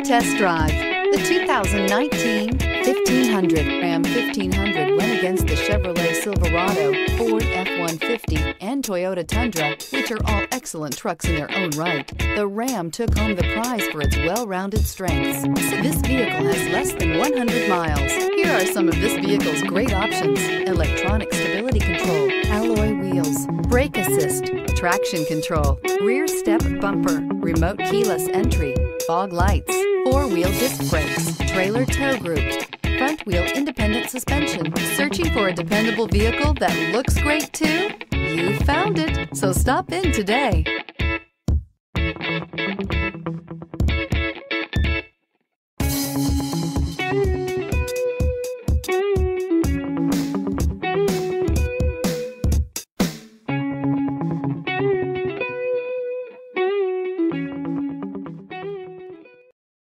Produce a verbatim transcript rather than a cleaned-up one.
and test drive the two thousand nineteen fifteen hundred. Ram fifteen hundred went against the Chevrolet Silverado, Ford F one fifty, and Toyota Tundra, which are all excellent trucks in their own right. The Ram took home the prize for its well-rounded strengths. This vehicle has less than one hundred miles. Here are some of this vehicle's great options: electronic stability control, alloy wheels, brake assist, traction control, rear step bumper, remote keyless entry, fog lights, four-wheel disc brakes, trailer tow group, front wheel independent suspension. Searching for a dependable vehicle that looks great too? You found it, so stop in today.